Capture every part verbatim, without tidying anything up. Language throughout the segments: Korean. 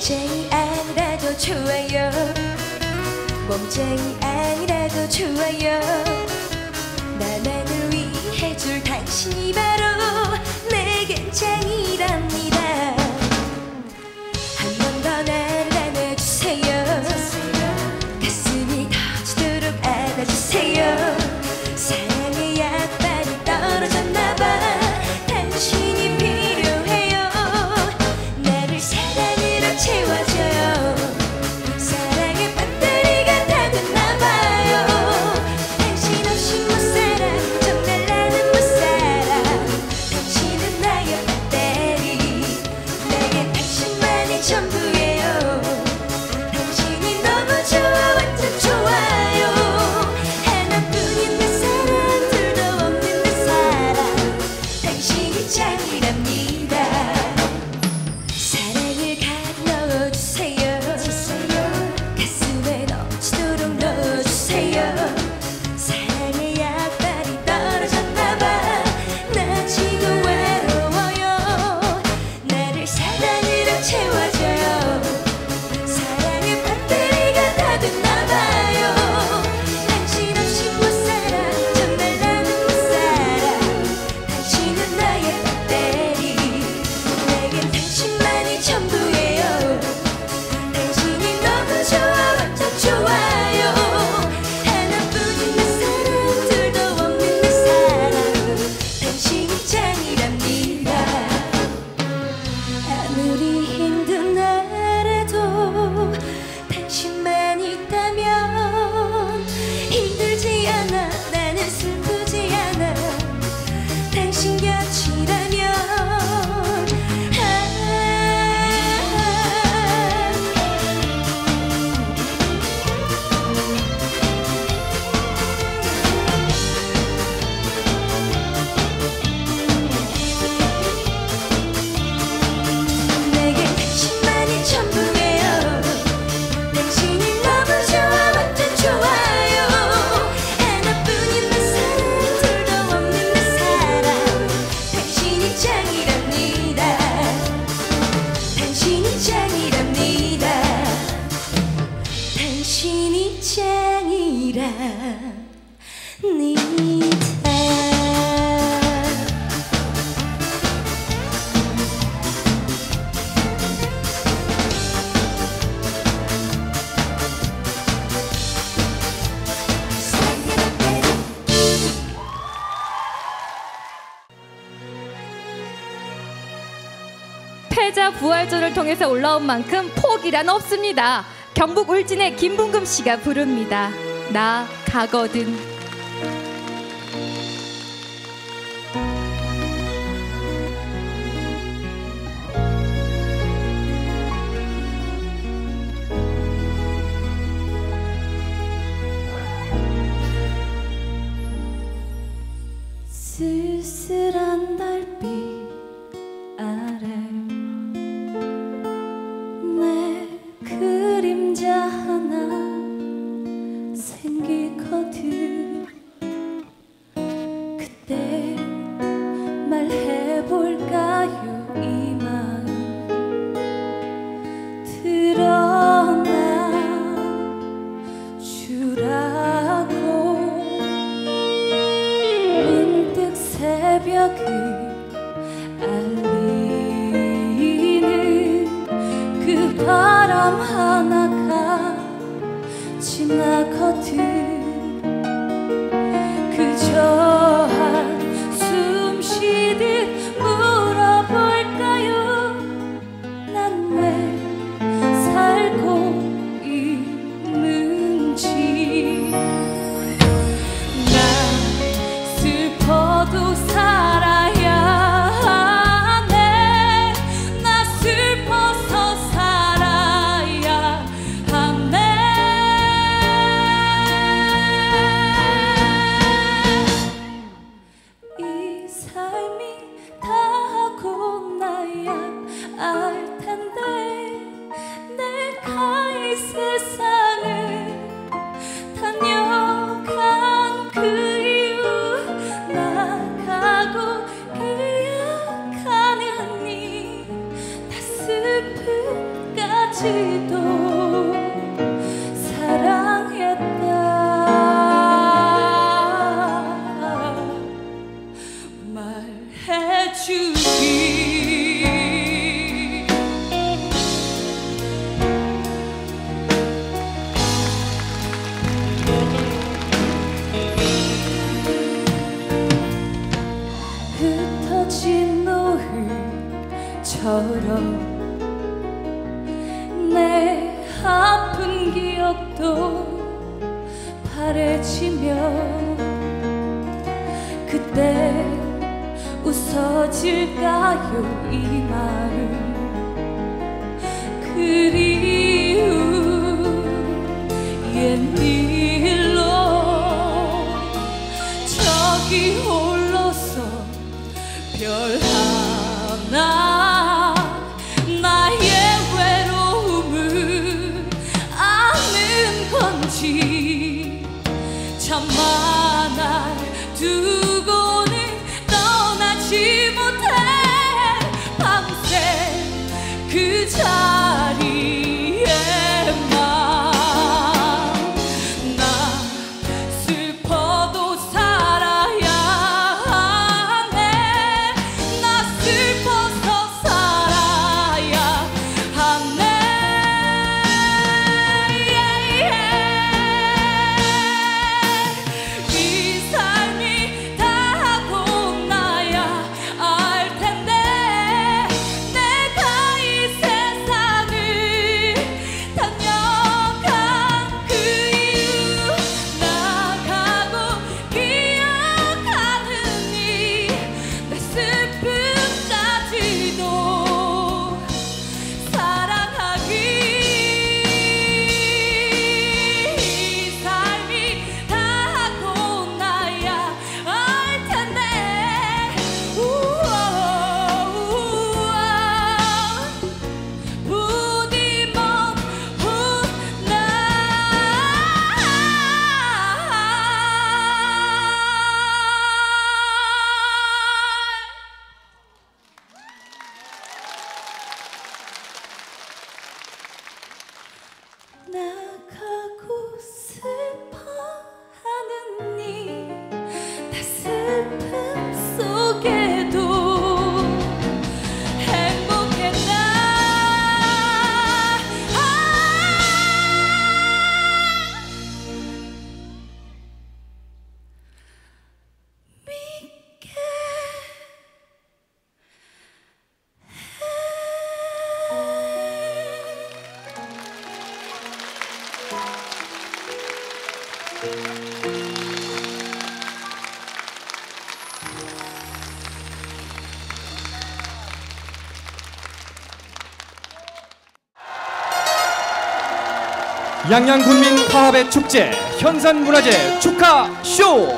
절쟁이 아니라도 좋아요. 몸쟁이 아니라도 좋아요. 나만을 위해 줄 당신이 바로 내겐 짱이랍니다. 한 번 더 나를 안아주세요. 가슴이 터지도록 안아주세요. 사랑의 약발이 떨어졌나봐. 당신이 필요해요. 나를 사랑으로 채워줘요. 사랑의 배터리가 다 됐나봐요. 당신 없이 못 살아. 정말 나는 못 살아. 당신은 나의 배터리. 내게 당신만이 전부예요. 당신이 너무 좋아. 완전 좋아요. 하나뿐인 내 사랑, 둘도 없는 내 사랑. 당신이 짱이랍니다. 사랑을 각 넣어주세요. 가슴에 넘치도록 넣어주세요. 사랑의 약발이 떨어졌나봐. 나 지금 외로워요. 나를 사랑으로 채워줘요. 사랑의 배터리가 다 됐나봐요. 당신 없이 못 살아. 정말 나는 못 살아. 당신은 나의 배터리. 내겐 당신만이 전부예요. 당신이 너무 좋아. 완전 좋아요. 하나뿐인 내 사랑, 둘도 없는 내 사랑. 당신이 짱이랍니다. 아무리 힘든 날에도 당신만 있다면 힘들지 않아. 나는 슬프지 않아. 당신 곁이라면 아, 내겐 당신만이 전부예요. 당신이 너무 좋아. 완전 좋아요. 하나뿐인 내 사랑, 둘도 없는 내 사랑. 당신이 짱이랍니다. 당신이 짱이랍니다. 당신이 짱이랍니다. 패자 부활전을 통해서 올라온 만큼 포기란 없습니다. 경북 울진의 김분금 씨가 부릅니다. 나 가거든. 쓸쓸한 달빛 아래 내 그림자 하나 생기거든. 그때 말해볼까요 이 마음 드러나 주라고. 문득 새벽이 알리는 그 바람 하나가 지나거든. 그저 한 숨 쉬듯 물어볼까요? 난 왜 살고 있는지. 난 슬퍼도 살아야 하네. 나 슬퍼서 살아야 하네. 이 삶이 다하고 나야 알 텐데 내가 다시도 사랑했다 말해주기. 흩어진 노을처럼 내 아픈 기억도 바래지며 그때 웃어질까요 이 마음 그리운 옛일로 저기 홀로서 별 하나 참아 두고는 떠나지 못해 밤새 그 자리에만 나 슬퍼도 살아야 하네 나 슬퍼서 살아야 하네 나가고 슬퍼하는 니 다 슬픔 속에도 행복했나 아 믿게 양양군민 화합의 축제 현산문화제 축하쇼.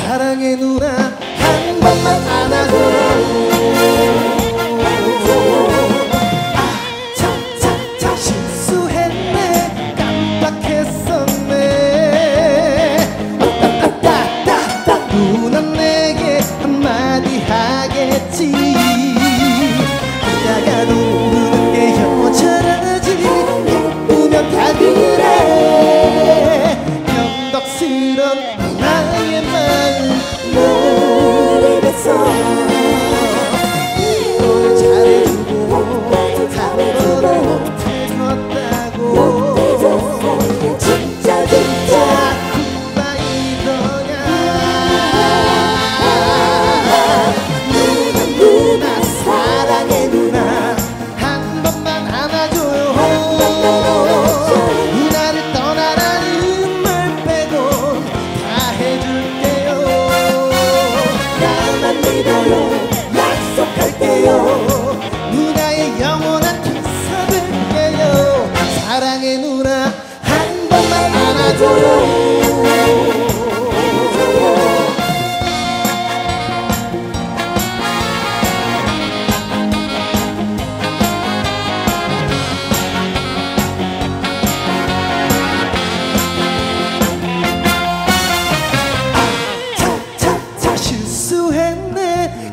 사랑해 누나 한 번만 안아줘. 넌 나의 마음을 노래했어.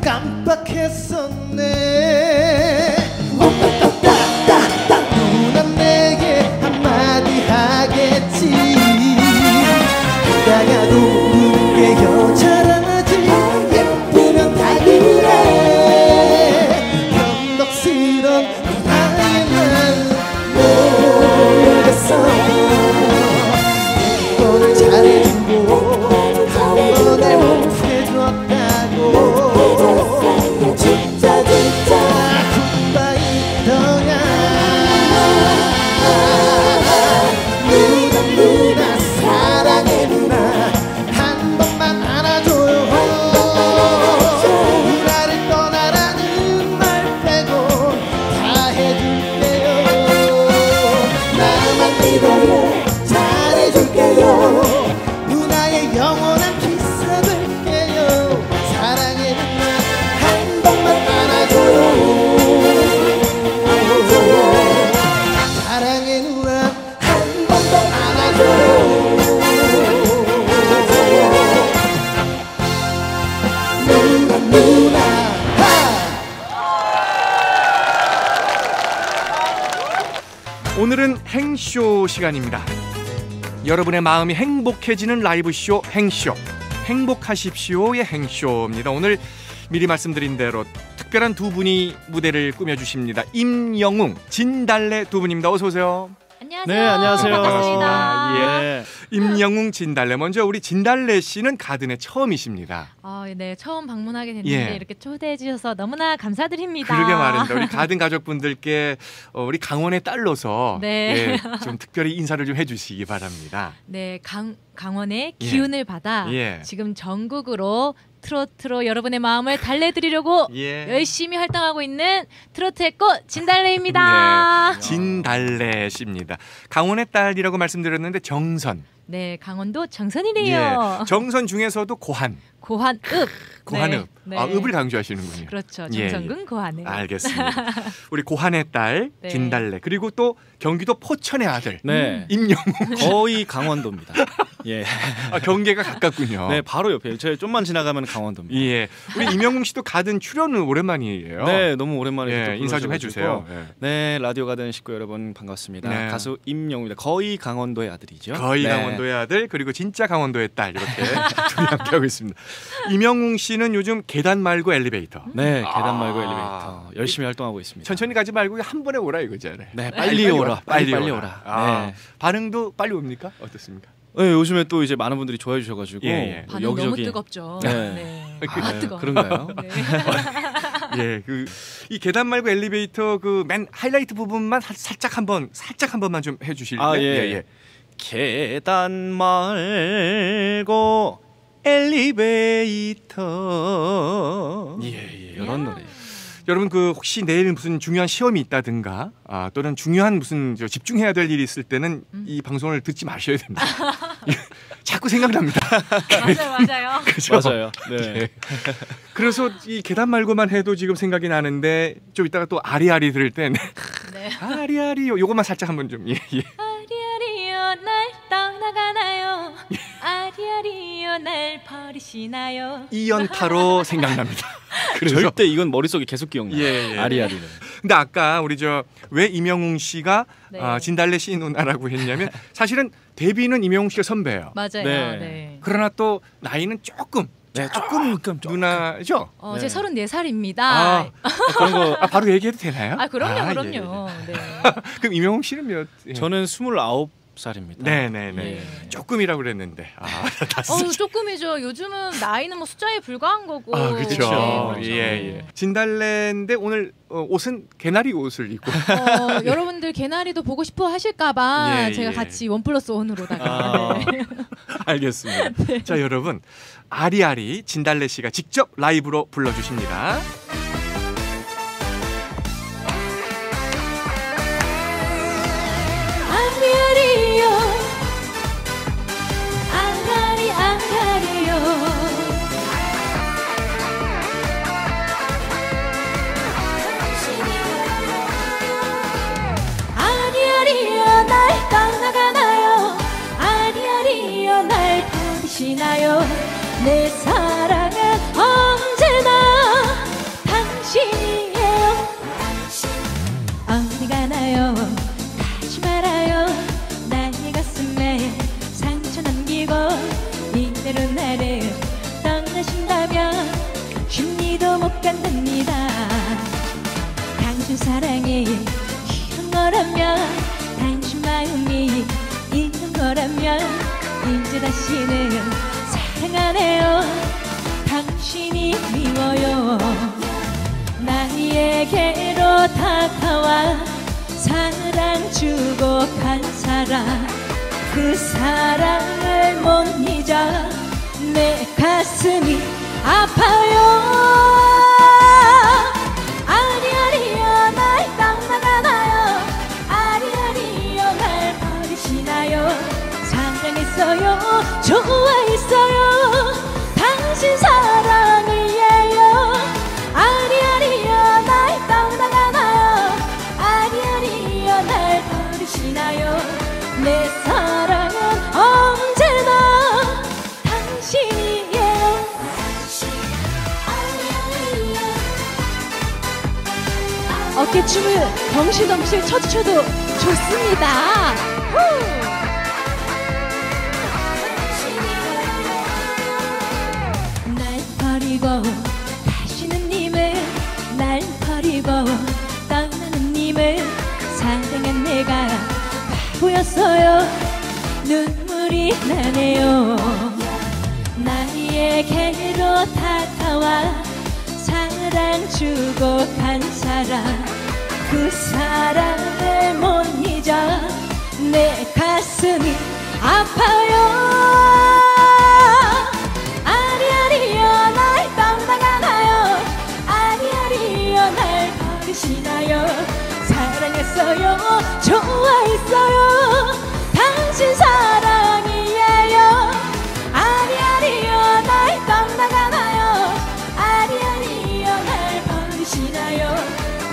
깜빡했었네. 누난 내게 한마디 하겠지. 나가도 우리의 여자라지. 예쁘면 다 그래. 변덕스런 나의 난 모르겠어. 너를 잘해주고 내 몫에 줬다고. 진짜 진짜 굿바이더야. 누나 누나 사랑해 누나. 한 번만 안아줘요. 누나를 떠나라는 말 빼고 다 해줄게요. 나만 믿어요. 잘해줄게요. 누나의 영원한 오늘은 행쇼 시간입니다. 여러분의 마음이 행복해지는 라이브쇼 행쇼, 행복하십시오의 행쇼입니다. 오늘 미리 말씀드린 대로 특별한 두 분이 무대를 꾸며주십니다. 임영웅, 진달래 두 분입니다. 어서 오세요. 안녕하세요. 네, 안녕하세요. 반갑습니다. 예. 임영웅, 진달래. 먼저 우리 진달래 씨는 가든에 처음이십니다. 아, 네, 처음 방문하게 됐는데 예. 이렇게 초대해 주셔서 너무나 감사드립니다. 그러게 말입니다. 우리 가든 가족분들께 우리 강원의 딸로서 네. 예, 좀 특별히 인사를 좀 해주시기 바랍니다. 네, 강, 강원의 기운을 예. 받아 예. 지금 전국으로 트로트로 여러분의 마음을 달래드리려고 예. 열심히 활동하고 있는 트로트의 꽃 진달래입니다. 네, 진달래 씨입니다. 강원의 딸이라고 말씀드렸는데 정선. 네, 강원도 정선이네요. 예, 정선 중에서도 고한. 고한읍. 고한읍. 네, 아, 네. 읍을 강조하시는군요. 그렇죠. 정선군 예, 예. 고한읍. 알겠습니다. 우리 고한의 딸 네. 진달래. 그리고 또 경기도 포천의 아들 네. 임영웅. 거의 강원도입니다. 예. 아, 경계가 가깝군요. 네, 바로 옆에. 저희 좀만 지나가면 강원도입니다. 예. 우리 임영웅 씨도 가든 출연은 오랜만이에요. 네, 너무 오랜만에 예, 인사 좀 해주세요. 예. 네, 라디오 가든 식구 여러분 반갑습니다. 네. 가수 임영웅입니다. 거의 강원도의 아들이죠. 거의 네. 강원도의 아들 그리고 진짜 강원도의 딸 이렇게 둘이 함께하고 있습니다. 임영웅 씨는 요즘 계단 말고 엘리베이터. 네, 아 계단 말고 엘리베이터 열심히 활동하고 있습니다. 천천히 가지 말고 한 번에 오라 이거잖아요. 네, 빨리 오라, 빨리 빨리 오라. 오라. 아. 네. 반응도 빨리 옵니까? 어떻습니까? 네, 요즘에 또 이제 많은 분들이 좋아해 주셔가지고 예, 예. 반응 여기저기... 너무 뜨겁죠. 네, 네. 아, 아, 뜨거워. 그런가요? 네. 예, 그 이 계단 말고 엘리베이터 그 맨 하이라이트 부분만 살짝 한번 살짝 한 번만 좀 해주실래요? 아, 예. 예, 예. 계단 말고 엘리베이터. 예, 예. 이런 노래. 여러분 그 혹시 내일 무슨 중요한 시험이 있다든가 아, 또는 중요한 무슨 저 집중해야 될 일이 있을 때는 음. 이 방송을 듣지 마셔야 됩니다. 자꾸 생각납니다. 맞아요, 맞아요. 그죠? 맞아요. 네. 그래서 이 계단 말고만 해도 지금 생각이 나는데 좀 이따가 또 아리아리 들을 땐 네. 아리아리요. 요것만 살짝 한번 좀. 예, 예. 아리아리요 날 떠나가나요. 아리아리요 날 버리시나요. 이연타로 생각납니다. 그래서 절대 이건 머릿속에 계속 기억나요. 예, 예. 아리아리는. 근데 아까 우리 저 왜 임영웅 씨가 네. 아, 진달래 씨 누나라고 했냐면 사실은 데뷔는 임영웅 씨가 선배예요. 맞아요. 네. 네. 그러나 또 나이는 조금 네, 조금, 조금 누나죠? 어, 네. 제 서른네 살입니다. 아, 그런 거 아, 바로 얘기해도 되나요? 아, 그럼요, 아, 그럼요. 예, 예. 네. 그럼 임영웅 씨는 몇? 예. 저는 스물아홉 살입니다. 네네네. 예. 조금이라고 그랬는데. 아, 어, 조금이죠. 요즘은 나이는 뭐 숫자에 불과한 거고. 아, 그렇죠. 네, 예, 예. 진달래인데 오늘 어, 옷은 개나리 옷을 입고. 어, 예. 여러분들 개나리도 보고 싶어 하실까봐 예, 제가 예. 같이 원 플러스 원으로다가. 아, 네. 알겠습니다. 네. 자, 여러분 아리아리 진달래 씨가 직접 라이브로 불러주십니다. 내 사랑은 언제나 간답니다. 당신 사랑이 이런 거라면, 당신 마음이 이런 거라면 이제 다시는 사랑 안 해요. 당신이 미워요. 나에게로 다가와 사랑 주고 간 사람, 그 사랑을 못 잊어 내 가슴이 아파요. 아리아리여 날 딱 나가나요? 아리아리여 날 버리시나요? 사랑했어요, 좋아했어요, 당신 사랑이에요. 아리아리여 날 딱 나가나요? 아리아리여 날 버리시나요? 내 사랑은 언제나 당신이에요. 어깨춤을 덩실덩실 쳐주셔도 좋습니다. 후! 날 버리고 가시는 님을, 날 버리고 떠나는 님을, 사랑한 내가 바보였어요. 눈물이 나네요. 나에게로 다가와 사랑 주고 간 사람, 그 사랑을 못 잊어 내 가슴이 아파요. 아리아리여 날 떠나가나요? 아리아리여 날 버리시나요? 사랑했어요, 좋아했어요, 당신 사랑이에요. 아리아리여 날 떠나가나요? 아리아리여 날 버리시나요?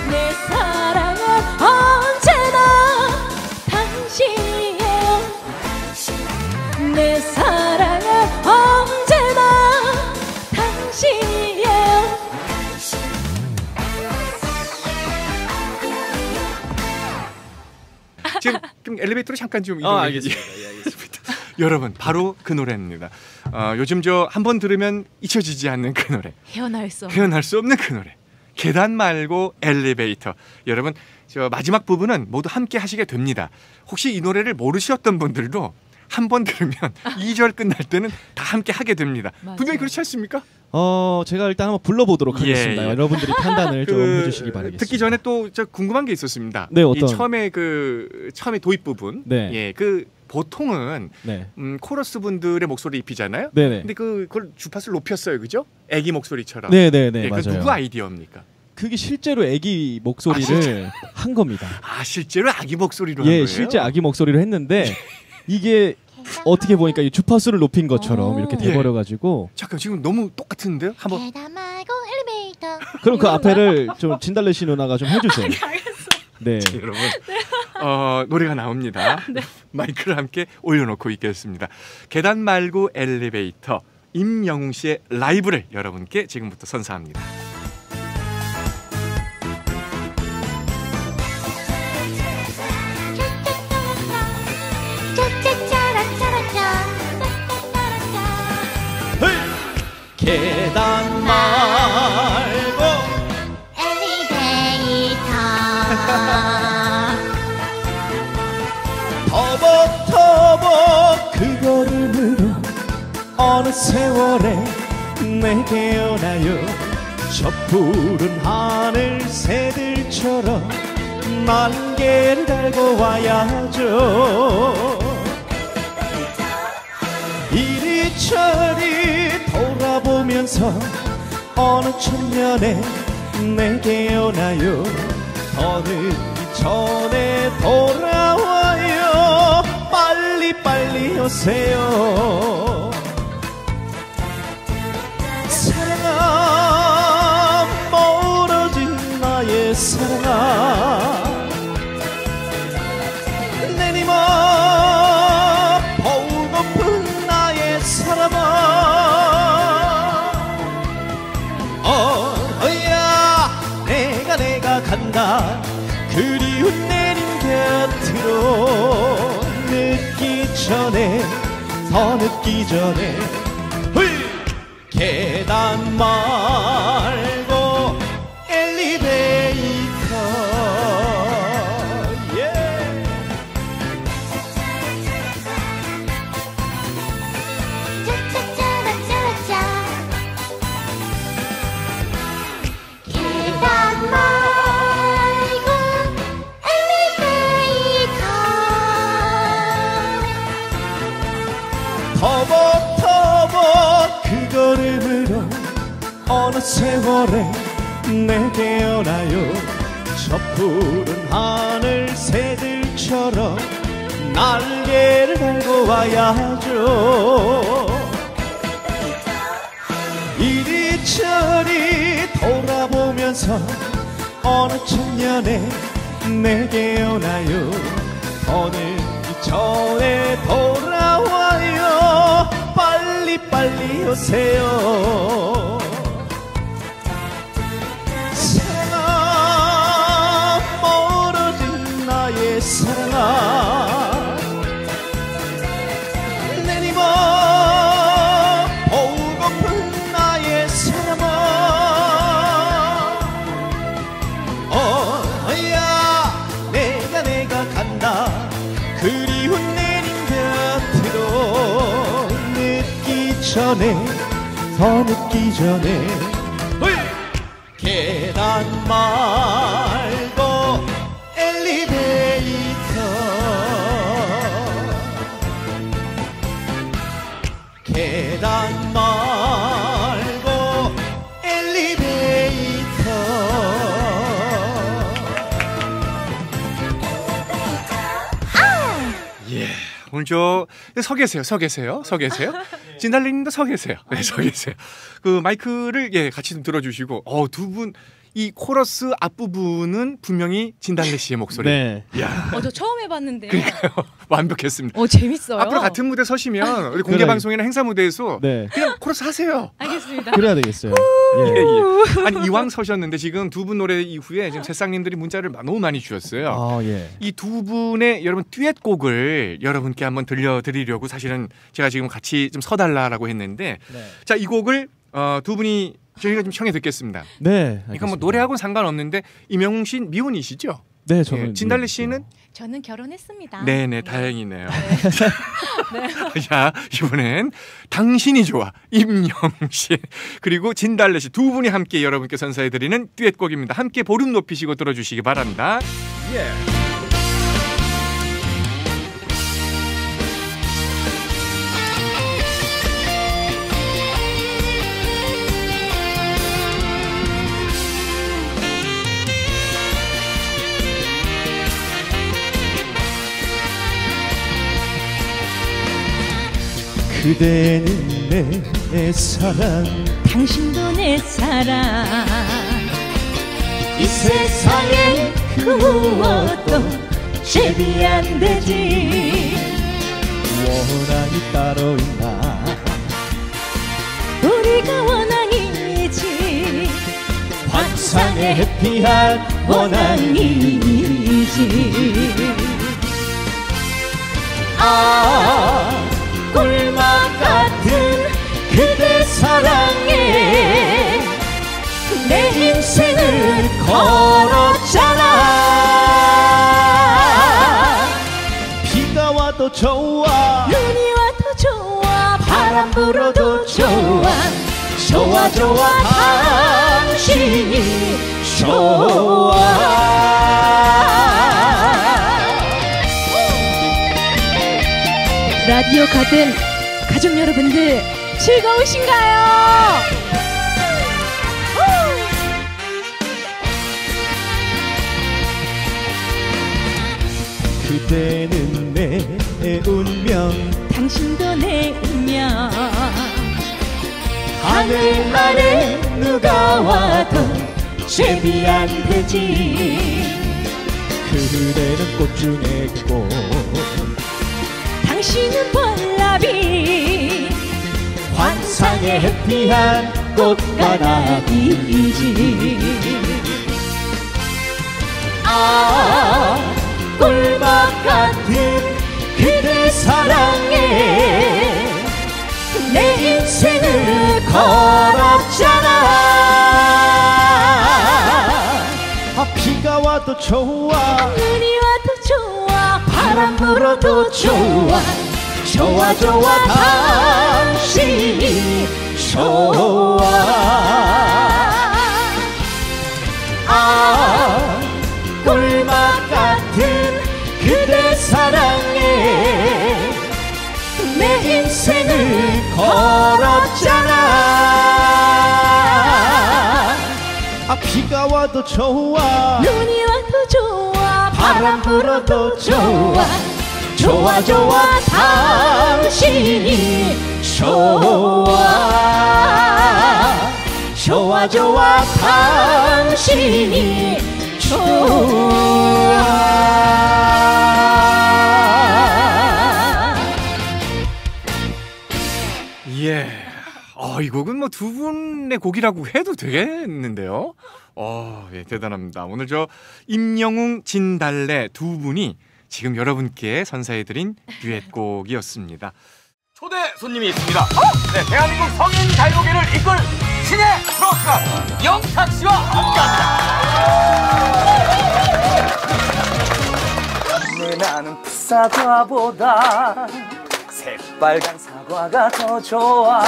내 사랑은 언제나 당신이에요. 내 사랑은 언제나 당신이에요. 지금 좀 엘리베이터로 잠깐 좀 이동해. 어, 알겠습니다. 예, 알겠습니다. 여러분, 바로 그 노래입니다. 어, 요즘 저 한 번 들으면 잊혀지지 않는 그 노래, 헤어날 수 없는, 헤어날 수 없는 그 노래, 계단 말고 엘리베이터. 여러분, 저 마지막 부분은 모두 함께 하시게 됩니다. 혹시 이 노래를 모르셨던 분들도 한 번 들으면 이 절 끝날 때는 다 함께 하게 됩니다. 맞아요. 분명히 그렇지 않습니까? 어, 제가 일단 한번 불러보도록 하겠습니다. 예, 예. 여러분들이 판단을 그, 좀 해주시기 바라겠습니다. 듣기 전에 또 저 궁금한 게 있었습니다. 네, 어떤? 이 처음에 그 처음에 도입 부분, 네, 예, 그 보통은 네, 음, 코러스 분들의 목소리 입히잖아요. 네네. 근데 그, 그걸 주파수를 높였어요, 그죠? 애기 목소리처럼. 네네네. 예, 맞아요. 그 누구 아이디어입니까? 그게 실제로 아기 목소리를 아, 한 겁니다. 아, 실제로 아기 목소리로 한 거예요? 예, 실제 아기 목소리로 했는데 이게 어떻게 보니까 이 주파수를 높인 것처럼 이렇게 돼버려가지고. 예. 잠깐, 지금 너무 똑같은데요? 한번. 계단 말고 엘리베이터. 그럼 그 앞에를 좀 진달래 씨 누나가 좀 해주세요. 네. 자, 여러분, 어, 노래가 나옵니다. 네. 마이크를 함께 올려놓고 있겠습니다. 계단 말고 엘리베이터, 임영웅 씨의 라이브를 여러분께 지금부터 선사합니다. 계단 말고 엘리베이터 터벅터벅 그 걸음으로 어느 세월에 내게 오나요. 저 푸른 하늘 새들처럼 만개를 달고 와야죠. 이리저리 돌아보면서 어느 천년에 내게 오나요. 더 늦기 전에 돌아와요. 빨리 빨리 오세요. 사랑아, 멀어진 나의 사랑아, 내니마 버우 높은 나의 사랑아, 간다 그리운 내님 곁으로. 늦기 전에, 더 늦기 전에, 훌! 계단 말고 세월에 내게 연하여 저 푸른 하늘 새들처럼 날개를 달고 와야죠. 이리저리 돌아보면서 어느 청년에 내게 연하여 어느 이천에 돌아와요. 빨리 빨리 오세요. 사랑아 멀어진 나의 사랑아 내니 뭐 보고픈 나의 사랑아 어야 내가 내가 간다 그리운 내님 곁으로 늦기 전에 더 늦기 전에 계단 말고 엘리베이터 계단 말고 엘리베이터 예 오늘 저 서 계세요 서 계세요 서 계세요 진달래님도 서 계세요. 네, 서 계세요. 그 마이크를 예 같이 좀 들어주시고, 어 두 분 이 코러스 앞 부분은 분명히 진달래 씨의 목소리. 네. 야. 어, 저 처음 해봤는데. 그러니까요. 완벽했습니다. 어 재밌어요. 앞으로 같은 무대 서시면 우리 공개 방송이나 행사 무대에서 네. 그냥 코러스 하세요. 알겠습니다. 그래야 되겠어요. 예, 예. 아니 이왕 서셨는데 지금 두 분 노래 이후에 지금 새싹님들이 문자를 너무 많이 주셨어요. 아, 예. 이 두 분의 여러분 듀엣곡을 여러분께 한번 들려드리려고 사실은 제가 지금 같이 좀 서달라라고 했는데 네. 자, 이 곡을 어, 두 분이 저희가 좀 청해 듣겠습니다. 네. 그러니까 뭐 노래하고는 상관없는데 임영웅 씨는 미혼이시죠? 네, 저는 네. 진달래 씨는 저는 결혼했습니다. 네네, 네, 다행이네요. 네. 네. 자, 이번엔 당신이 좋아 임영웅 씨 그리고 진달래 씨 두 분이 함께 여러분께 선사해드리는 듀엣곡입니다. 함께 보름 높이시고 들어주시기 바랍니다. 예. Yeah. 그대는 내 사랑 당신도 내 사랑 이 세상에 그 무엇도 제비 안 되지 원한이 따로 있나 우리가 원한이지 환상에 해피한 원한이지 아 꿀맛 같은 그대 사랑에 내 인생을 걸었잖아 비가 와도 좋아 눈이 와도 좋아 바람 불어도 좋아 좋아 좋아 당신이 좋아 라디오 가든 가족 여러분들 즐거우신가요? 그대는 내 운명 당신도 내 운명 하늘 아래 누가 와도 제비 안 되지 그대는 꽃 중에 꽃 당신은 벌나비 환상의 해피한 꽃가나비이지 아 꿀맛 같은 그대 사랑에 내 인생을 걸었잖아 아 비가 와도 좋아 눈이 와도 좋아 바람 불어도 좋아 좋아 좋아 당신이 좋아 아 꿀맛 같은 그대 사랑에 내 인생을 걸었잖아 아 비가 와도 좋아 눈이 와도 좋아 바람 불어도 좋아 좋아 좋아 당신이 좋아 좋아 좋아 당신이 좋아. 예. 어, 이 곡은 뭐 두 분의 곡이라고 해도 되겠는데요. 어, 예, 대단합니다. 오늘 저 임영웅, 진달래 두 분이 지금 여러분께 선사해드린 듀엣곡이었습니다. 초대 손님이 있습니다. 어? 네, 대한민국 성인 가요계를 이끌 신의 트로트가 영탁 씨와 함께합니다. 내 나는 풋사과보다 새빨간 사과가 더 좋아.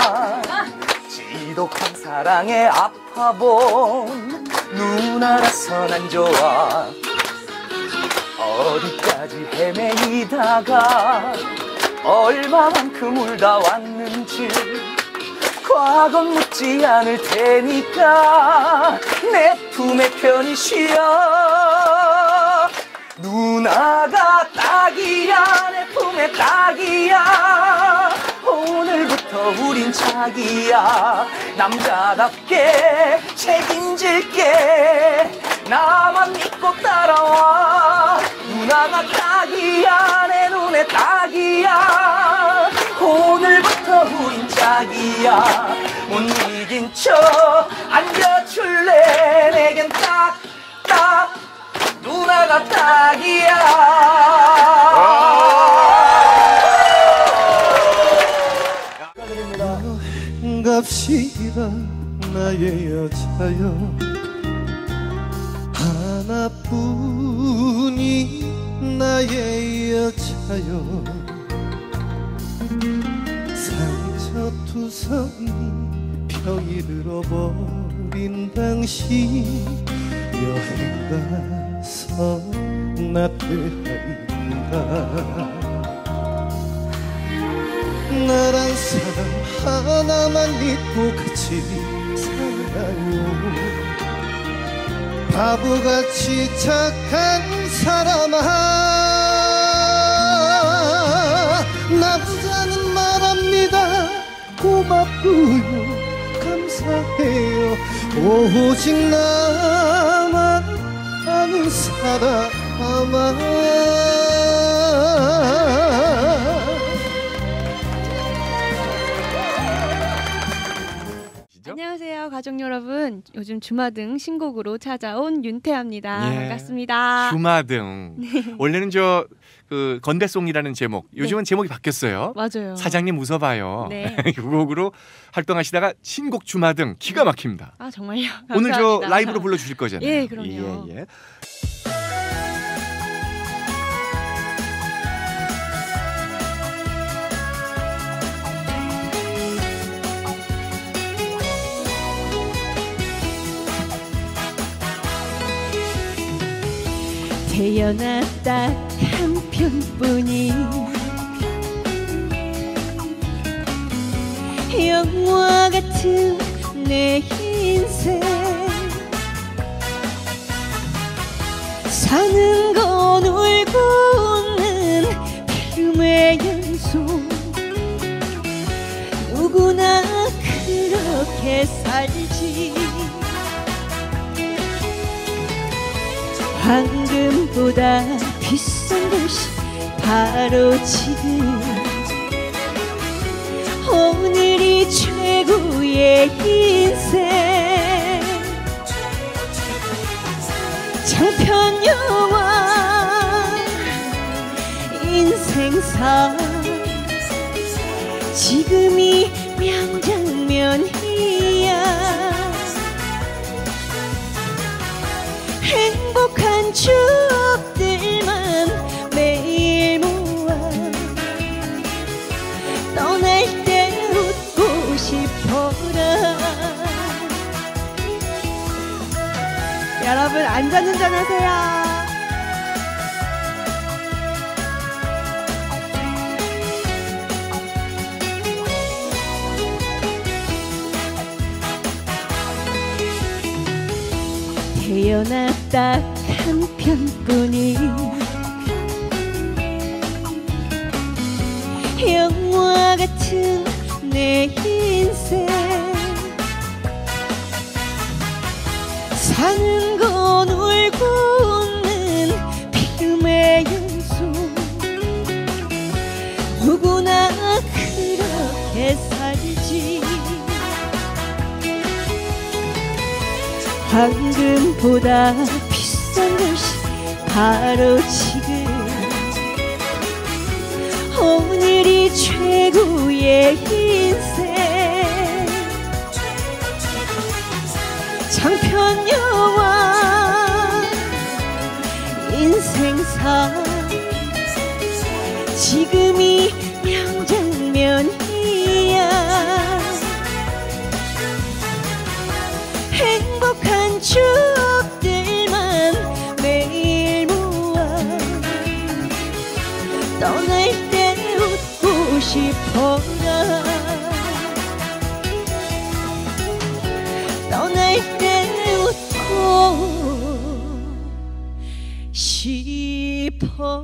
지독한 사랑에 아파본 누나라서 난 좋아. 어디까지 헤매이다가 얼마만큼 울다 왔는지 과거는 묻지 않을 테니까 내 품에 편히 쉬어. 누나가 딱이야 내 품에 딱이야 오늘부터 우린 자기야. 남자답게 책임질게 나만 믿고 따라와. 누나가 딱이야 내 눈에 딱이야 오늘부터 우린 짝이야. 못 이긴 척 안겨줄래 내겐 딱 딱 누나가 딱이야. 갑시다 나의 여자여 하나뿐이 나의 여자여 상처투성이 병이 들어버린 당신 여행가서 나태하리라. 나란 사람 하나만 믿고 같이 살아요. 바보같이 착한 사람아 남자는 말합니다. 고맙고요 감사해요. 오직 나만 아는 사람아 가족 여러분, 요즘 주마등 신곡으로 찾아온 윤태아입니다. 예, 반갑습니다. 주마등. 네. 원래는 저 그 건대송이라는 제목, 요즘은 네. 제목이 바뀌었어요. 맞아요. 사장님 웃어봐요. 네. 이 곡으로 활동하시다가 신곡 주마등 기가 막힙니다. 아 정말요? 감사합니다. 오늘 저 라이브로 불러주실 거잖아요. 예, 그럼요. 예, 예. 태어났다 한 편뿐인 영화 같은 내 인생 사는 건 울고 웃는 피름의 연속 누구나 그렇게 살지. 방금보다 비싼 것이 바로 지금 오늘이 최고의 인생. 장편 영화 인생사 지금이 명장면이야. 행복한 추억들만 매일 모아 떠날 때 웃고 싶어라. 여러분 안전 운전하세요. 태어나 딱 한 편뿐인 영화 같은 내 인생. 사는 건 울고 웃는 피름의 연속. 누구나 그렇게 살지. 황금보다 비싼 것이 바로 지금. 오늘이 최고의 인생. 장편 영화 인생사. 지금이 명장면이야. 행복한 추억들만 매일 모아 떠날 때 웃고 싶어라. 떠날 때 웃고 싶어라.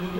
Thank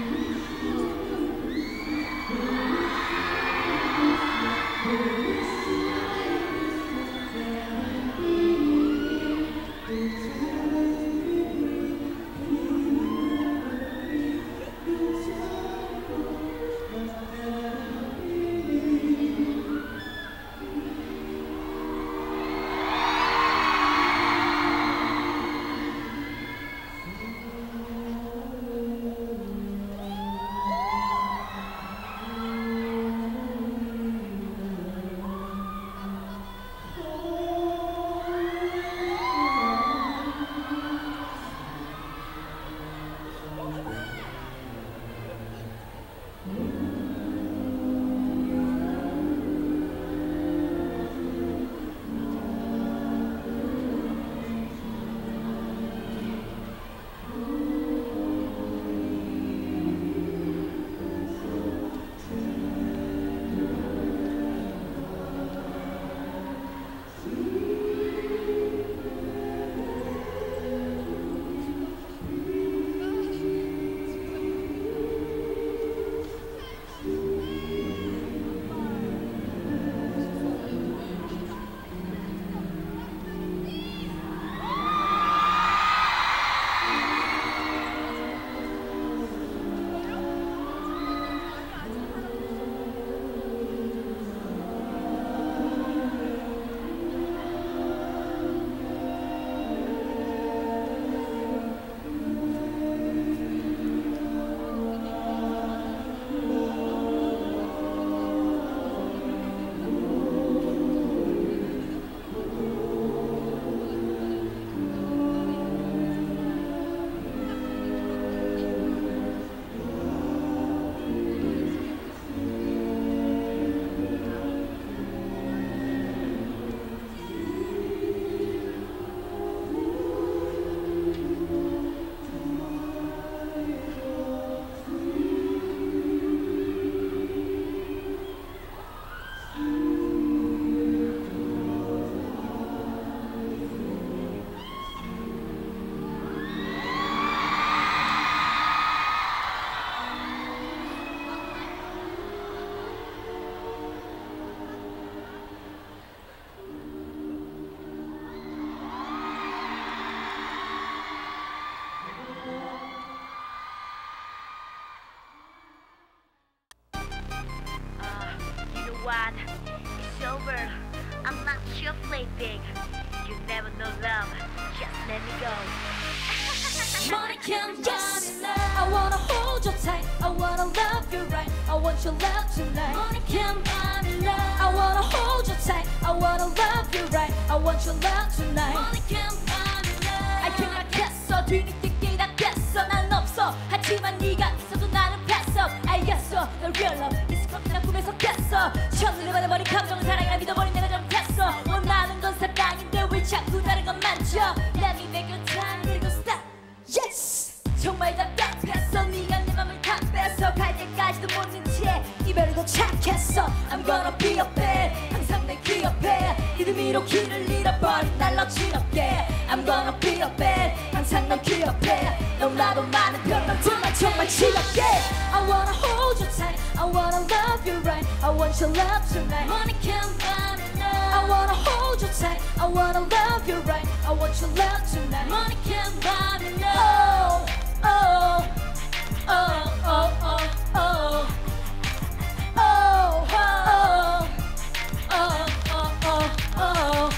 you. what? It's over. I'm not your play pig. You never know love. Just let me go. Money can buy me love. I wanna hold you tight. I wanna love you right. I want your love tonight. Money can buy me love. I wanna hold you tight. I wanna love you right. I want your love tonight. Money can buy me love. I cannot guess so. Do you think that guess so? 난 없어. 하지만 네가 있어도 나는 pass up. 알겠어. The real love. 난 꿈에서 깼어. 첫눈에 받아버린 감정은 사랑이라 믿어버린 내가 잘못했어. 원하는 건 사랑인데 왜 자꾸 다른 건 만져. Let me make your time, 그리고 stop. Yes! 정말 답답했어. 네가 내 맘을 다 뺏어. 갈 때까지도 못 눈치해. 이별을 더 착했어. I'm gonna be your babe. 항상 내 귀 옆에. 이름이로 길을 잃어버린 날 너지럽게. I'm gonna be your babe. 항상 넌 귀 옆에. 너무나도 많은 변명들만 정말 지겹게. I wanna hold you tight. I wanna love you right. I want your love tonight. Money can't buy me love. I wanna hold you tight. I wanna love you right. I want your love tonight. Money can't buy me love. Oh, oh, oh, oh, oh, oh, oh, oh, oh, oh, oh, oh.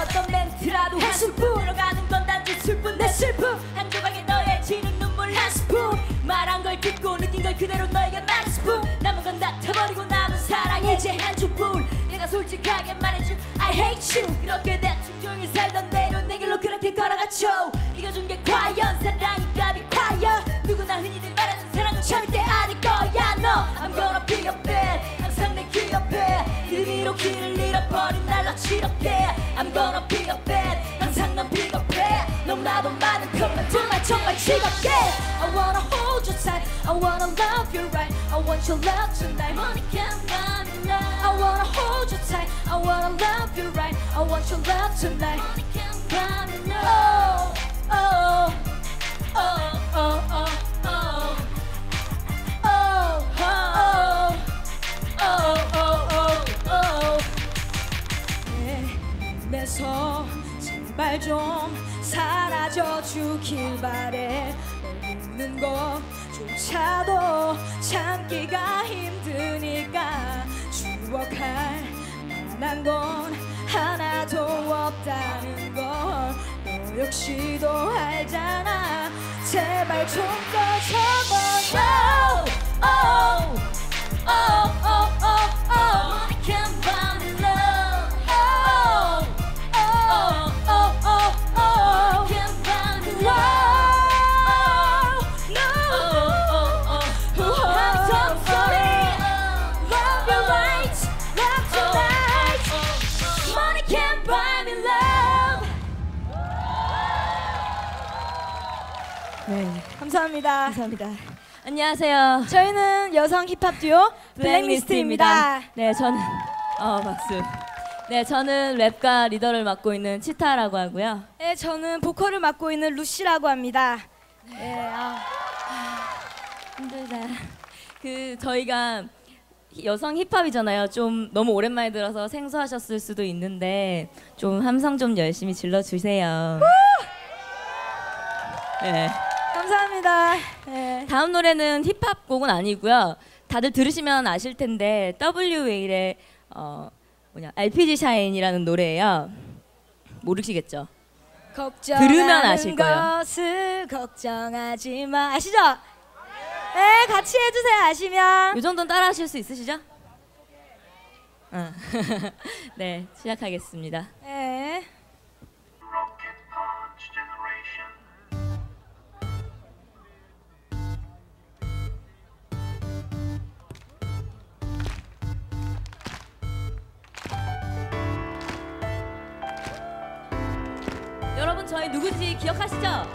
어떤 멘트라도 한 스푼 들어가는 건 단지 슬픈 내 슬픔. 한 조각에 너의 지는 눈물 한 스푼. 말한 걸 듣고 느낀 걸 그대로 너에게 말한 스푼. 남은 건 다 타버리고 남은 사랑 이제 한 줌뿐. 내가 솔직하게 말해줄 I hate you. 그렇게 대충 조용히 살던 내로 내 길로 그렇게 걸어가죠. 이겨준 게 과연 사랑인가 비 과연. 누구나 흔히들 말하는 사랑은 절대 아닐 거야. No I'm gonna be your bed. 항상 내 귀 옆에. 이름이로 길을 잃어버린 날로 지럽게. I'm gonna be your bed. 항상 넌 비겁해. 너무나도 많은 것만 정말 정말 지겹게. I wanna hold you tight. I wanna love you right. I want your love tonight. Money can't buy me love. I wanna hold you tight. I wanna love you right. I want your love tonight. Money can't buy me love. Oh, oh, oh, oh, oh, oh, oh, oh, oh, oh, oh, oh. 내 손 제발 좀 사라져 주길 바래. 널 믿는 것조차도 참기가 힘드니까. 추억할 만한 건 하나도 없다는 걸 너 역시도 알잖아. 제발 좀 꺼져버려. Oh, oh, oh, oh, oh, oh. Can't buy me love. 네, 감사합니다. 감사합니다. 안녕하세요. 저희는 여성 힙합 듀오 블랙리스트입니다. 네, 저는 어 박수. 네, 저는 랩과 리더를 맡고 있는 치타라고 하고요. 네, 저는 보컬을 맡고 있는 루시라고 합니다. 네, 아, 아, 힘들다. 그 저희가 여성 힙합이잖아요. 좀 너무 오랜만에 들어서 생소하셨을 수도 있는데 좀 함성 좀 열심히 질러주세요. 네. 감사합니다. 네. 다음 노래는 힙합 곡은 아니고요. 다들 들으시면 아실 텐데 더블유웨이의 어 뭐냐 알피지 샤인이라는 노래예요. 모르시겠죠? 들으면 아실 거예요. 걱정하지 마. 아시죠? 네, 같이 해주세요. 아시면 이 정도는 따라하실 수 있으시죠? 아. 네, 시작하겠습니다. 네. 여러분 저희 누구지 기억하시죠?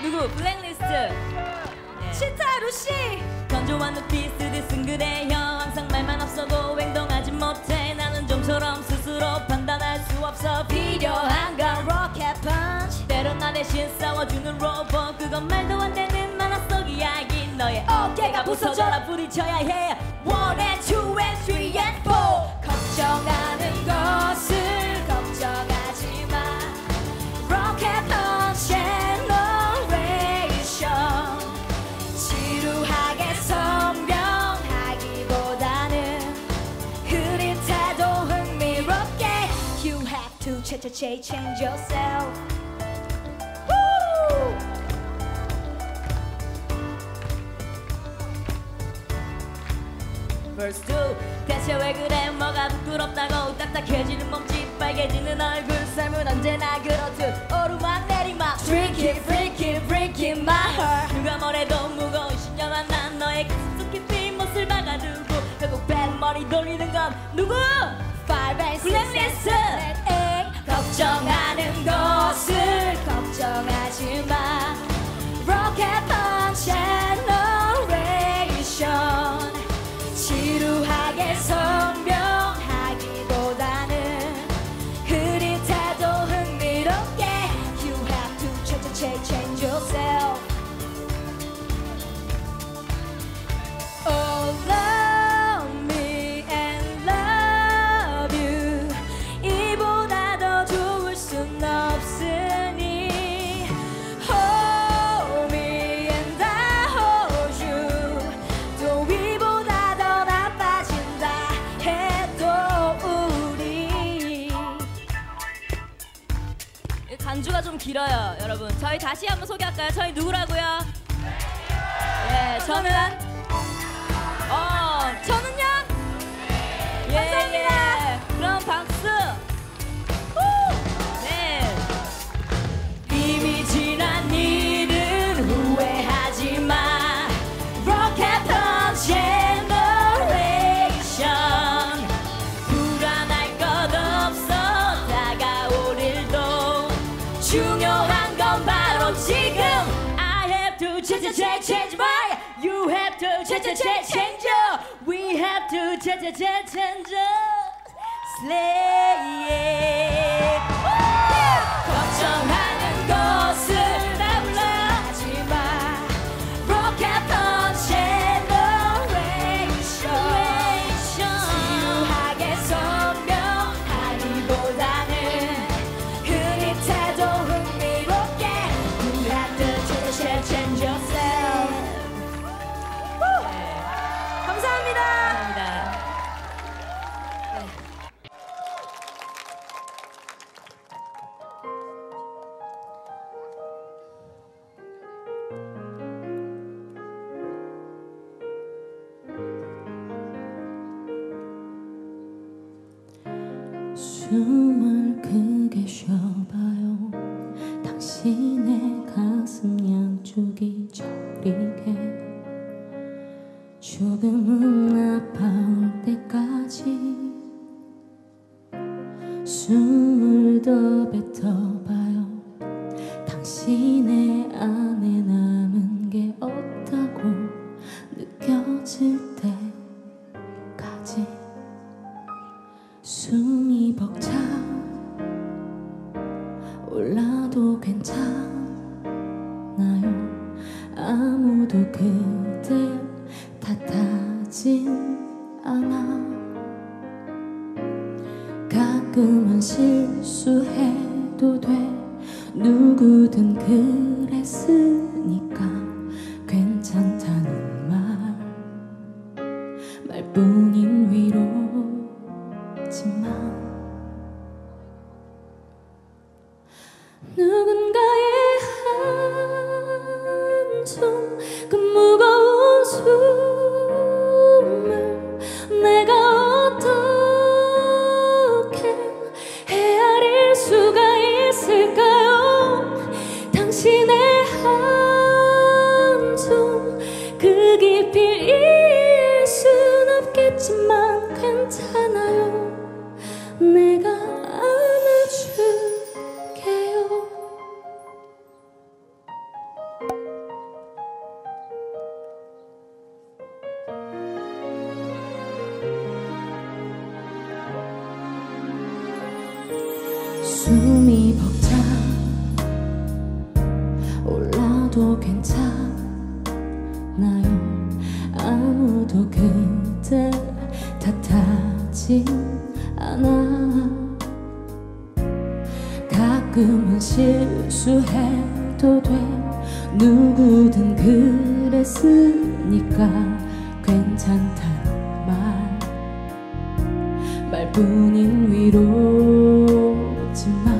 누구? 블랙리스트! 네. 치타 루시! 건조한 눈빛 쓰듯 싱그레여. 항상 말만 앞서고 행동하지 못해. 나는 좀처럼 스스로 판단할 수 없어. 필요한 건 로켓 펀치. 때론 나 대신 싸워주는 로봇. 그건 말도 안 되는 만화 속 이야기. 너의 어깨가 부서져라 부딪혀야 해. One and two and three and four. 걱정하는 것을 걱정하지 마. Rocket punch and narration. 지루하게 선명하기보다는 차차차 change yourself. Woo! Verse two. 대체 왜 그래 뭐가 부끄럽다고. 딱딱해지는 몸짓 빨개지는 얼굴. 삶은 언제나 그렇듯 오르막 내리막. Freaky freaky freaky my heart. 누가 뭐래도 무거운 신념한 난 너의 가슴 깊이 못을 박아두고 결국 뱃머리 돌리는 건 누구? 블랙리스트. 걱정하는 것을 걱정하지 마. 로켓펀 제너레이션. 지루하게 설명하기보다는 흐릿해도 흥미롭게. You have to change, change yourself. Oh love. 반주가 좀 길어요, 여러분. 저희 다시 한번 소개할까요? 저희 누구라고요? 예, 저는 어, 저는요. 예, 감사합니다. 예. 그럼 박수. 후! 네. 이미 지난 일은 후회하지 마. Rocket Generation. 불안할 것 없어. 다가올 일도. 중요한 건 바로 지금. I have to change, change, change my. You have to change, change, change. We have to change, change, change. Slay it. 걱정하는 것을 다 불러하지 마. Rocket on generation. 지루하게 설명하기보다는 흐릿해도 흥미롭게. You have to change, change yourself. 감사합니다. 감사합니다. 네. 숨을 크게 쉬어봐요. 당신의 가슴 양쪽이 저리게. 조금은 아파올 때까지 숨을 더 뱉어봐요. 당신의 안에 남은 게 없다고 느껴질 때까지. 숨이 벅차 올라도 괜찮아요. 아무도 그댈 탓하진 않아. 가끔은 실수해도 돼. 누구든 그랬으니까 괜찮다는 말 말뿐인 위로. 누군가의 한숨, 그 무거운 숨을 내가 어떻게 헤아릴 수가 있을까요? 당신의 한숨, 그 깊이 이길 순 없겠지만 괜찮아요. 내가 안아줄게요. 숨이 벅차 올라도 괜찮아요. 아무도 그때 탓하지 않아. 가끔은 실수해도 돼. 누구든 그랬으니까 괜찮다는 말 말뿐인 위로지만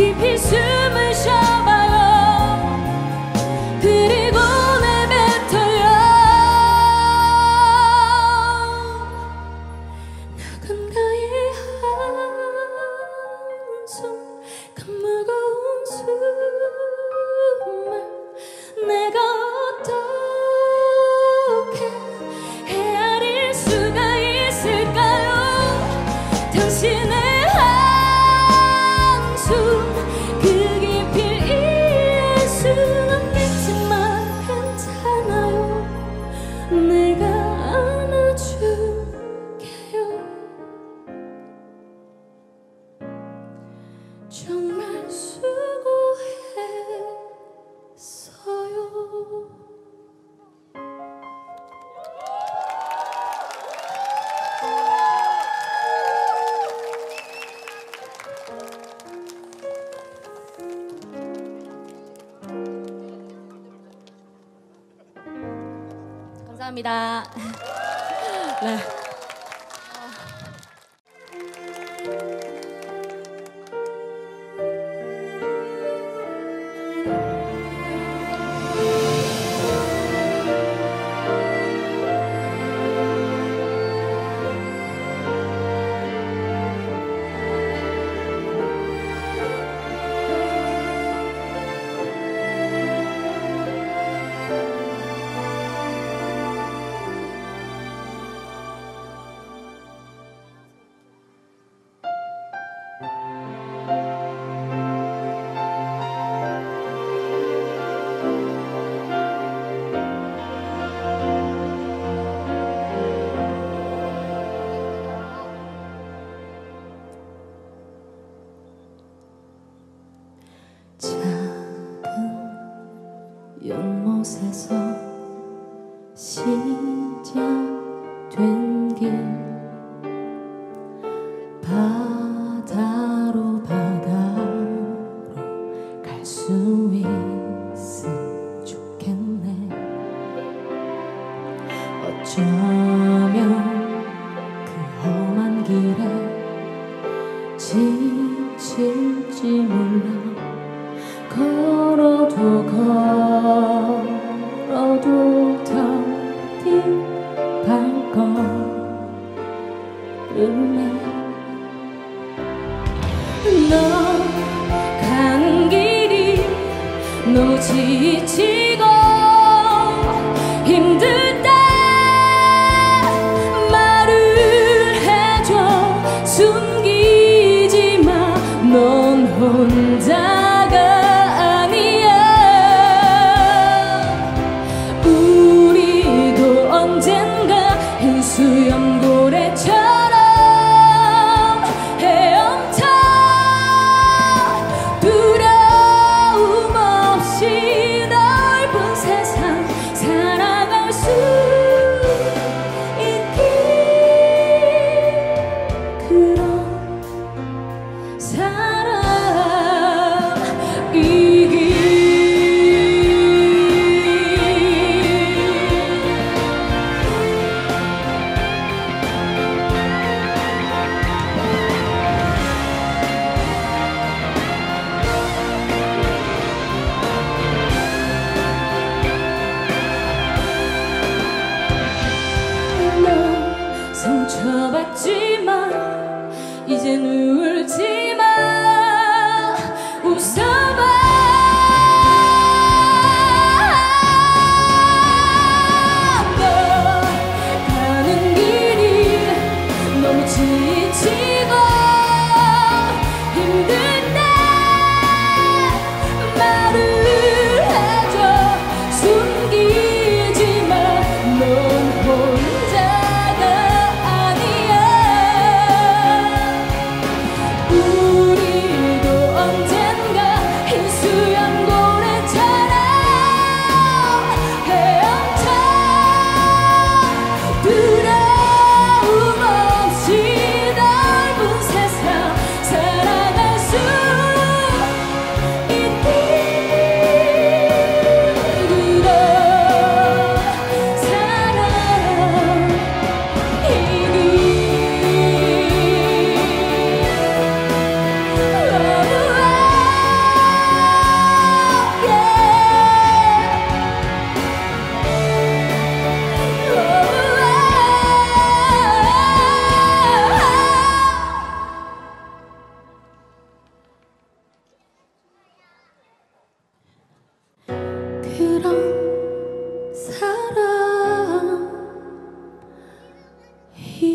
깊이 숨을 쉬어봐요. 그리고 내뱉어요. 누군가의 한숨, 그 무거운 숨을 내가 어떻게 헤아릴 수가 있을까요? 당신의 정말 수고했어요. 감사합니다. 네. 연못에서 시작된 길 바다로 바다로 갈 수 있으면 좋겠네. 어쩌면 그 험한 길에 지칠지 몰라. 걸어도 걸어도 더디 발걸음에 너 가는 길이 노지치고 힘들다 말을 해줘. 숨기지 마. 넌 혼자 수염고래처럼 헤엄쳐 두려움 없이 넓은 세상 살아갈 수 있길. 그런 사람이길. 상처받지만 이젠 울지마. 사랑 사랑이기.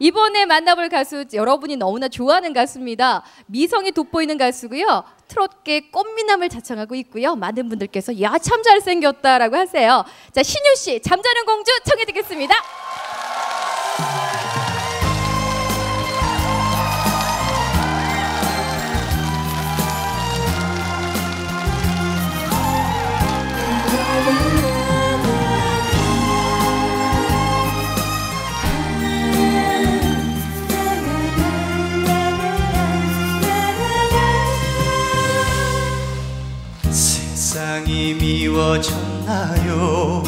이번에 만나볼 가수, 여러분이 너무나 좋아하는 가수입니다. 미성이 돋보이는 가수고요. 트롯계 꽃미남을 자청하고 있고요. 많은 분들께서 야, 참 잘생겼다라고 하세요. 자, 신유 씨, 잠자는 공주 청해 듣겠습니다. 세상이 미워졌나요?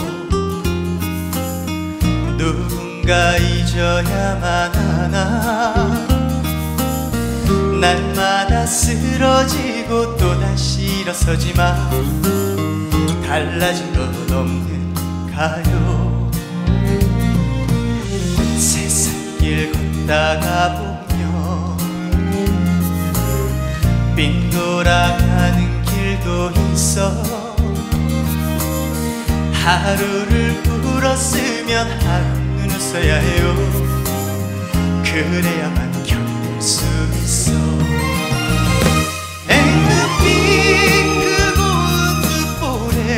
누군가 잊어야만 하나? 날마다 쓰러지고 또다시 일어서지만 달라진 건 없는가요? 세상 길 걷다가 보면 빙 돌아가는 도 있어. 하루를 울었으면 하루는 웃어야 해요. 그래야만 견딜 수 있어. 앵긋빛 그 고운 눈보에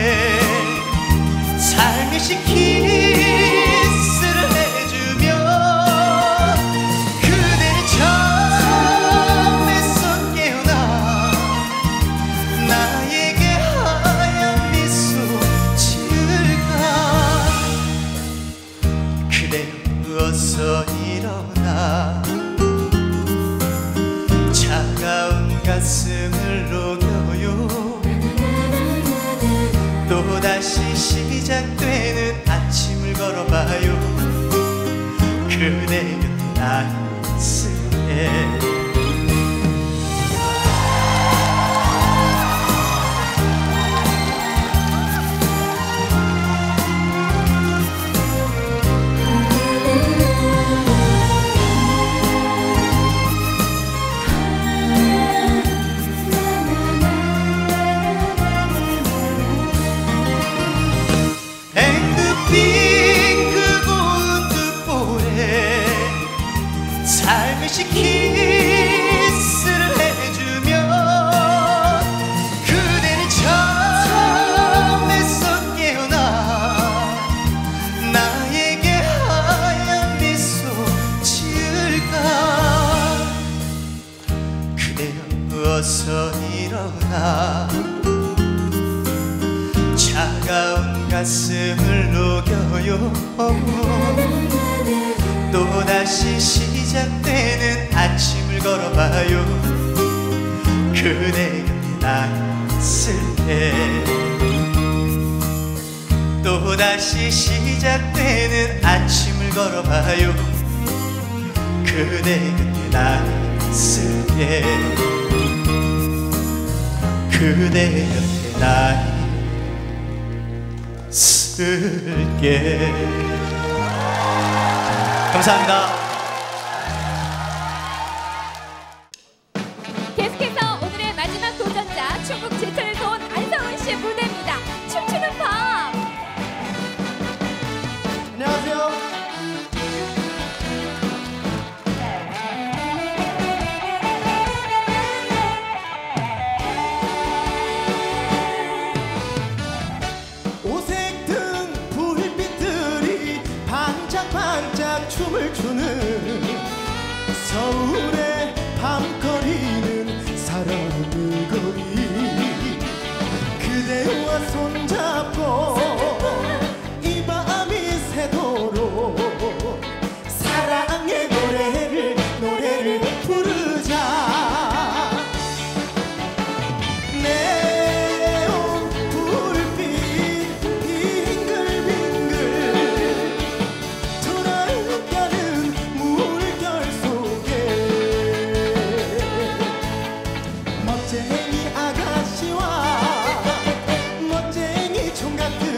삶이 시키 가슴을 녹여요. 또다시 시작되는 아침을 걸어봐요. 그대 곁에 나 있을게. 차가운 가슴을 녹여요. 또다시 시작되는 아침을 걸어봐요. 그대 곁에 나 있을게. 또다시 시작되는 아침을 걸어봐요. 그대 곁에 나 있을게. 그대 옆에 나 있을게. 감사합니다. 계속해서 오늘의 마지막 도전자, 충북 제천에서 온 안성은 씨의 무대입니다. 춤추는 밤. 안녕하세요. 춤을 추는 서울의 밤거리는 사랑의 거리. 그대와 손잡고 이 밤이 새도록 사랑의 노래를 노래를 부르자. 네온 불빛 빙글빙글 돌아오는 멋쟁이 아가씨와 멋쟁이 총각.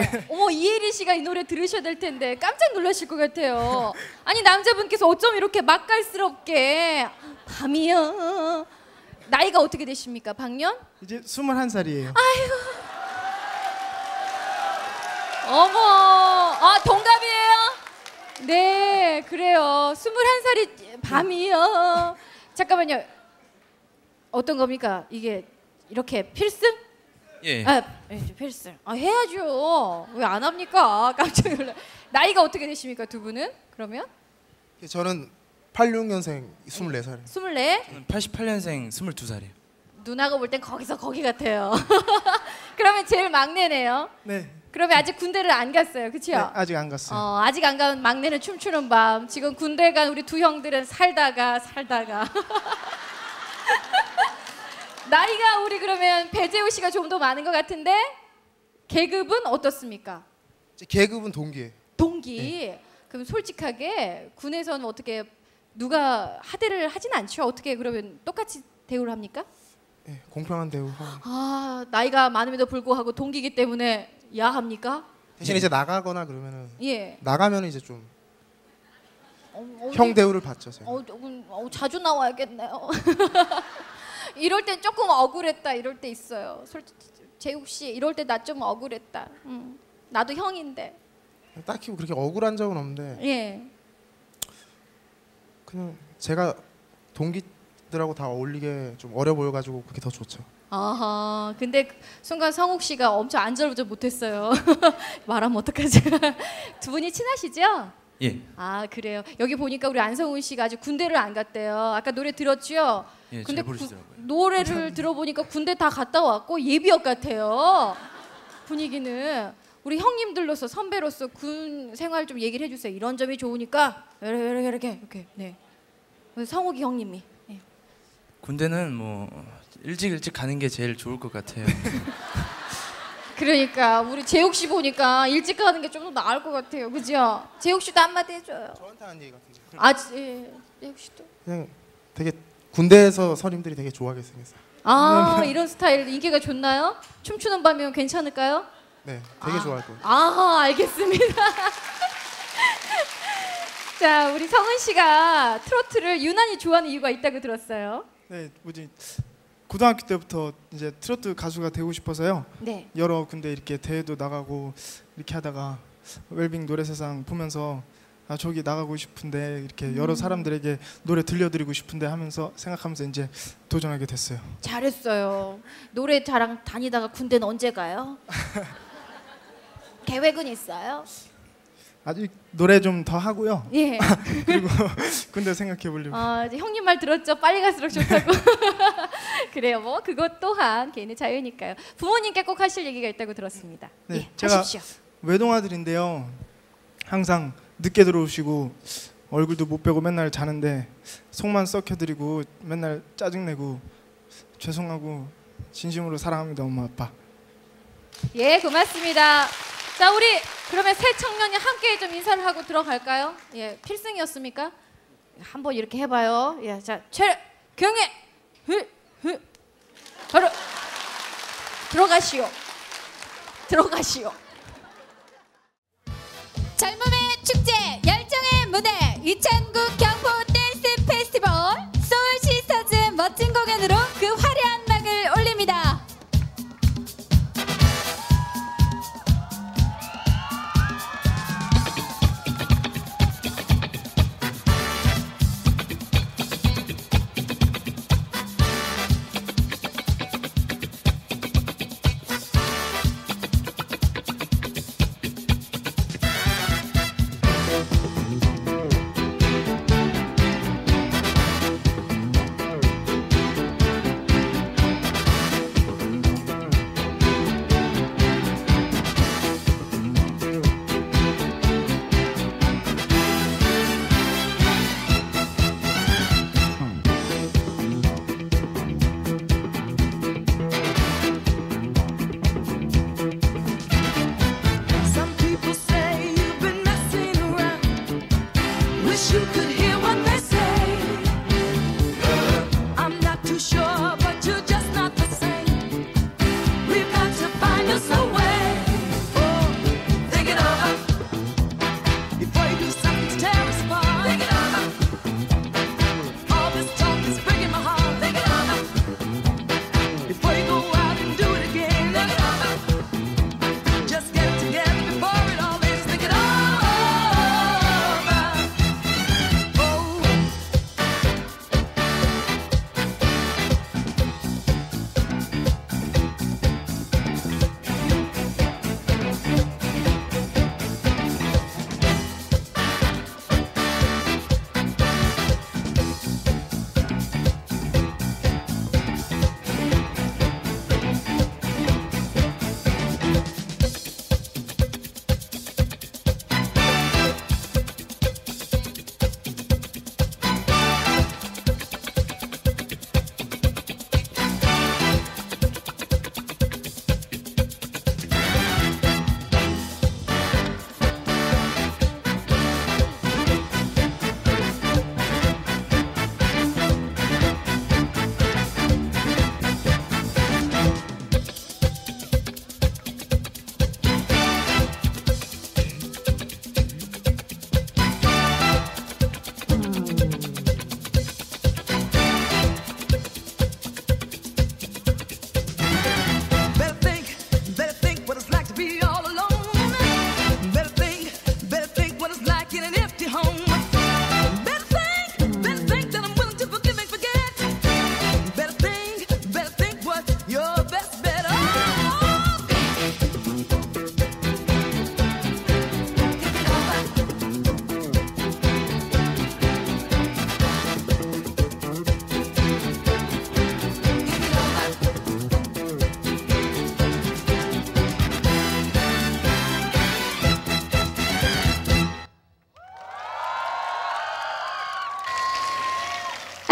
네. 어머, 이혜리 씨가 이 노래 들으셔야 될 텐데 깜짝 놀라실 것 같아요. 아니 남자분께서 어쩜 이렇게 맛깔스럽게 밤이여. 나이가 어떻게 되십니까, 박년? 이제 스물한 살이에요. 아이고. 어머, 아 동갑이에요? 네, 그래요. 스물한 살이 밤이요. 잠깐만요. 어떤 겁니까? 이게 이렇게 필승? 예. 아, 필승. 아, 해야죠. 왜 안 합니까? 깜짝 놀라. 나이가 어떻게 되십니까, 두 분은? 그러면? 저는 팔십육 년생 스물네 살이에요. 스물네? 저는 팔십팔 년생 스물두 살이에요. 누나가 볼 땐 거기서 거기 같아요. 그러면 제일 막내네요. 네. 그러면 아직 군대를 안 갔어요, 그렇죠? 네, 아직 안 갔어요. 어, 아직 안 간 막내는 춤추는 밤. 지금 군대 간 우리 두 형들은 살다가 살다가. 나이가 우리 그러면 배재우 씨가 좀 더 많은 것 같은데 계급은 어떻습니까? 계급은 동기예요. 동기. 네. 그럼 솔직하게 군에서는 어떻게 누가 하대를 하진 않죠? 어떻게 그러면 똑같이 대우를 합니까? 네, 공평한 대우. 아, 나이가 많음에도 불구하고 동기이기 때문에 야 합니까? 대신 네. 이제 나가거나 그러면은 예. 나가면 이제 좀 어, 어, 형 대우를 받죠. 제가. 어, 조금, 어, 자주 나와야겠네요. 이럴 땐 조금 억울했다 이럴 때 있어요. 재욱 씨 이럴 때 나 좀 억울했다. 음, 나도 형인데. 딱히 그렇게 억울한 적은 없는데. 예. 그냥 제가 동기들하고 다 어울리게 좀 어려 보여가지고 그게 더 좋죠. 아하. 근데 순간 성욱 씨가 엄청 안절부절 못했어요. 말하면 어떡하지? 두 분이 친하시죠? 예. 아 그래요. 여기 보니까 우리 안성훈 씨가 아직 군대를 안 갔대요. 아까 노래 들었죠? 예. 근데 구, 노래를 들어보니까 군대 다 갔다 왔고 예비역 같아요. 분위기는 우리 형님들로서 선배로서 군 생활 좀 얘기를 해주세요. 이런 점이 좋으니까 이렇게 이렇게 이렇게. 네. 성욱이 형님이. 네. 군대는 뭐 일찍 일찍 가는 게 제일 좋을 것 같아요. 그러니까 우리 재욱 씨 보니까 일찍 가는 게 좀 더 나을 것 같아요, 그죠? 재욱 씨도 한마디 해줘요. 저한테 하는 얘기 같은데. 아, 예, 재욱 씨도. 그냥 되게 군대에서 선임들이 되게 좋아하게 생겼어요. 아, 이런 스타일 인기가 좋나요? 춤추는 밤이면 괜찮을까요? 네, 되게 아, 좋아할 거예요. 아, 알겠습니다. 자, 우리 성은 씨가 트로트를 유난히 좋아하는 이유가 있다고 들었어요. 네, 뭐지? 고등학교 때부터 이제 트로트 가수가 되고 싶어서요. 네. 여러 군데 이렇게 대회도 나가고 이렇게 하다가 웰빙 노래세상 보면서 아 저기 나가고 싶은데 이렇게 여러 사람들에게 노래 들려드리고 싶은데 하면서 생각하면서 이제 도전하게 됐어요. 잘했어요. 노래 자랑 다니다가 군대는 언제 가요? 계획은 있어요? 아직 노래 좀 더 하고요. 예. 그리고 군대 생각해 보려고. 아, 이제 형님 말 들었죠? 빨리 갈수록 좋다고. 그래요. 뭐 그것 또한 개인의 자유니까요. 부모님께 꼭 하실 얘기가 있다고 들었습니다. 네, 예, 제가 하십시오. 외동아들인데요. 항상 늦게 들어오시고 얼굴도 못 빼고 맨날 자는데 속만 썩혀드리고 맨날 짜증내고 죄송하고 진심으로 사랑합니다, 엄마 아빠. 예, 고맙습니다. 자, 우리 그러면 새 청년이 함께 좀 인사를 하고 들어갈까요? 예, 필승이었습니까? 한번 이렇게 해봐요. 예, 자, 최경혜, 흐, 흐, 바로 들어가시오. 들어가시오. 젊음의 축제, 열정의 무대, 이천구 경포 댄스 페스티벌 소울 시스터즈 멋진 공연으로 그 화려한 막을 올립니다.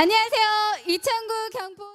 안녕하세요. 이천구 경포